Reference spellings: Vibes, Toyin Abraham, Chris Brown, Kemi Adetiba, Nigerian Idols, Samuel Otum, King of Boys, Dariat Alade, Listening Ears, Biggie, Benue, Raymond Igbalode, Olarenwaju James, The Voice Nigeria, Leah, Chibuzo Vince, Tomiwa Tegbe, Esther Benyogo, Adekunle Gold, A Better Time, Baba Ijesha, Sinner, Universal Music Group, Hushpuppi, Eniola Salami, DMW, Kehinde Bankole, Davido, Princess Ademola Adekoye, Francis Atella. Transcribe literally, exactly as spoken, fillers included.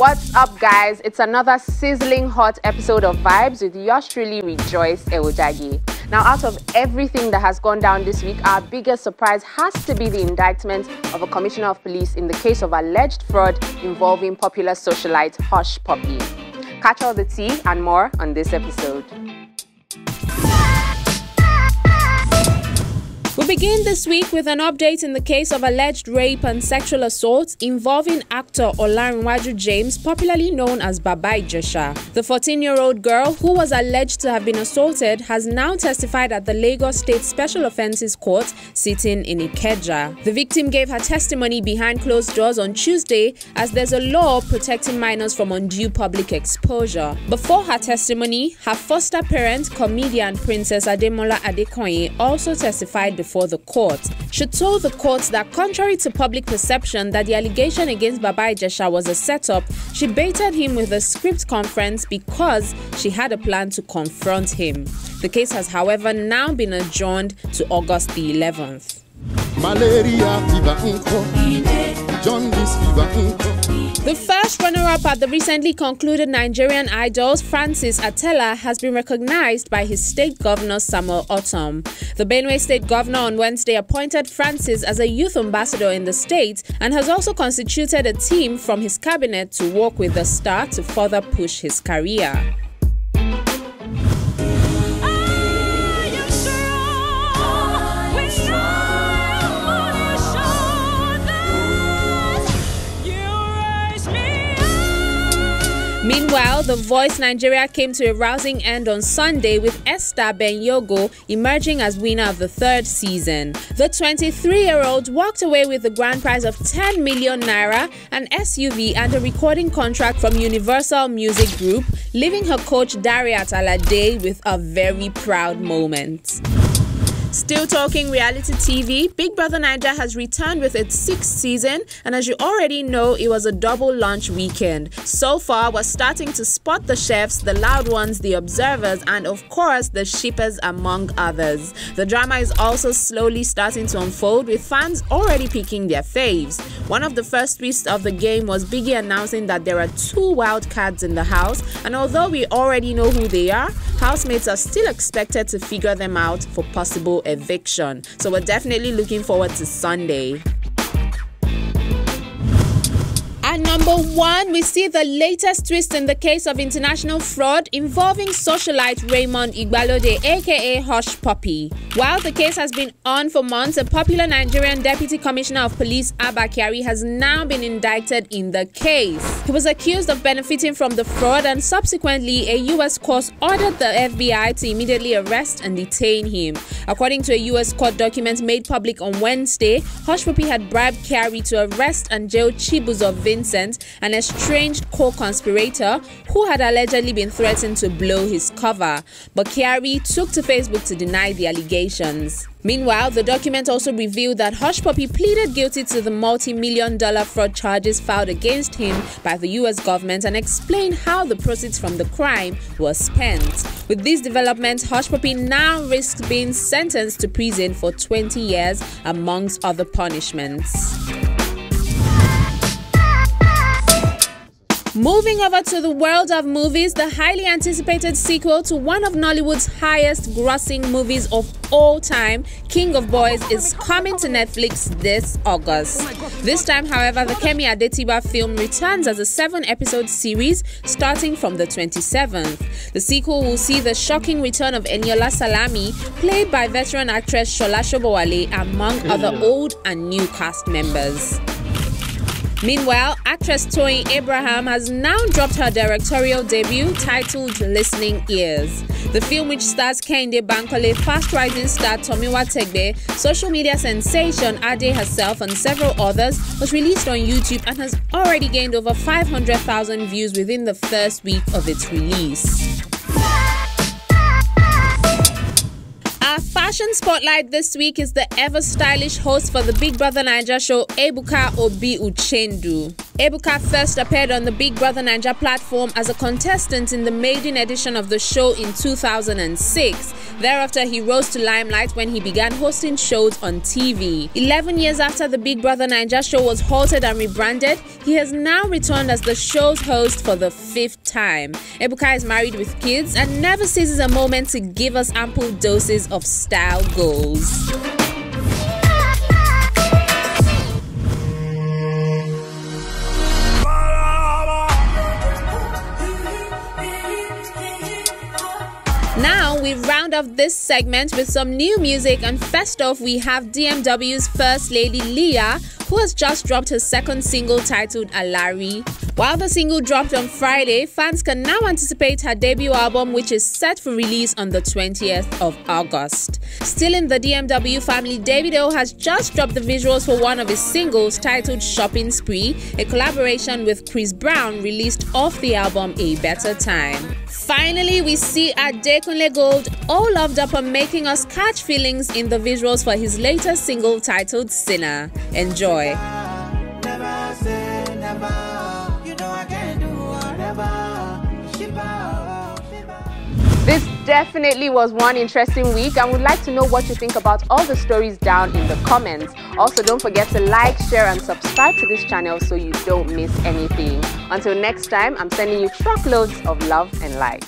What's up, guys? It's another sizzling hot episode of Vibes with yours truly, Rejoice Ewojage. Now, out of everything that has gone down this week, our biggest surprise has to be the indictment of a commissioner of police in the case of alleged fraud involving popular socialite Hushpuppi. Catch all the tea and more on this episode. We begin this week with an update in the case of alleged rape and sexual assault involving actor Olarenwaju James, popularly known as Baba Ijesha. The fourteen-year-old girl, who was alleged to have been assaulted, has now testified at the Lagos State Special Offenses Court, sitting in Ikeja. The victim gave her testimony behind closed doors on Tuesday, as there's a law protecting minors from undue public exposure. Before her testimony, her foster parent, comedian Princess Ademola Adekoye, also testified before the court. She told the court that, contrary to public perception that the allegation against Baba Ijesha was a setup, she baited him with a script conference because she had a plan to confront him. The case has, however, now been adjourned to August the eleventh. Malaria fever inko, jaundice fever inko. The first runner-up at the recently concluded Nigerian Idols, Francis Atella, has been recognized by his state governor, Samuel Otum. The Benue state governor on Wednesday appointed Francis as a youth ambassador in the state and has also constituted a team from his cabinet to work with the star to further push his career. Meanwhile, The Voice Nigeria came to a rousing end on Sunday with Esther Benyogo emerging as winner of the third season. The twenty-three-year-old walked away with the grand prize of ten million naira, an S U V and a recording contract from Universal Music Group, leaving her coach Dariat Alade with a very proud moment. Still talking reality T V, Big Brother Naija has returned with its sixth season, and as you already know, it was a double launch weekend. So far, we're starting to spot the chefs, the loud ones, the observers, and of course, the shippers, among others. The drama is also slowly starting to unfold, with fans already picking their faves. One of the first twists of the game was Biggie announcing that there are two wild cards in the house, and although we already know who they are, housemates are still expected to figure them out for possible eviction. So we're definitely looking forward to Sunday. At number one, we see the latest twist in the case of international fraud involving socialite Raymond Igbalode, aka Hushpuppi. While the case has been on for months, a popular Nigerian deputy commissioner of police, Abba Kyari, has now been indicted in the case. He was accused of benefiting from the fraud, and subsequently, a U S court ordered the F B I to immediately arrest and detain him. According to a U S court document made public on Wednesday, Hushpuppi had bribed Kyari to arrest and jail Chibuzo Vince, an estranged co-conspirator who had allegedly been threatened to blow his cover, but Kyari took to Facebook to deny the allegations. Meanwhile, the document also revealed that Hushpuppi pleaded guilty to the multi-million dollar fraud charges filed against him by the U S government and explained how the proceeds from the crime were spent. With these developments, Hushpuppi now risks being sentenced to prison for twenty years, amongst other punishments. Moving over to the world of movies, the highly anticipated sequel to one of Nollywood's highest-grossing movies of all time, King of Boys, is coming to Netflix this August. This time, however, the Kemi Adetiba film returns as a seven-episode series starting from the twenty-seventh. The sequel will see the shocking return of Eniola Salami, played by veteran actress Shola Shobowale, among other old and new cast members. Meanwhile, actress Toyin Abraham has now dropped her directorial debut, titled Listening Ears. The film, which stars Kehinde Bankole, fast-rising star Tomiwa Tegbe, social media sensation Ade herself, and several others, was released on YouTube and has already gained over five hundred thousand views within the first week of its release. Our Fashion spotlight this week is the ever-stylish host for the Big Brother Naija show, Ebuka Obi Uchendu. Ebuka first appeared on the Big Brother Naija platform as a contestant in the maiden edition of the show in two thousand six. Thereafter, he rose to limelight when he began hosting shows on T V. Eleven years after the Big Brother Naija show was halted and rebranded, he has now returned as the show's host for the fifth time. Ebuka is married with kids and never seizes a moment to give us ample doses of style goals. Now we round off this segment with some new music, and first off we have D M W's First Lady Leah, who has just dropped her second single titled Alari. While the single dropped on Friday, fans can now anticipate her debut album, which is set for release on the twentieth of August. Still in the D M W family, Davido has just dropped the visuals for one of his singles titled Shopping Spree, a collaboration with Chris Brown released off the album A Better Time. Finally, we see Adekunle Gold all loved up on making us catch feelings in the visuals for his latest single titled Sinner. Enjoy. This definitely was one interesting week, and would like to know what you think about all the stories down in the comments. Also, don't forget to like, share and subscribe to this channel so you don't miss anything. Until next time, I'm sending you truckloads of love and light.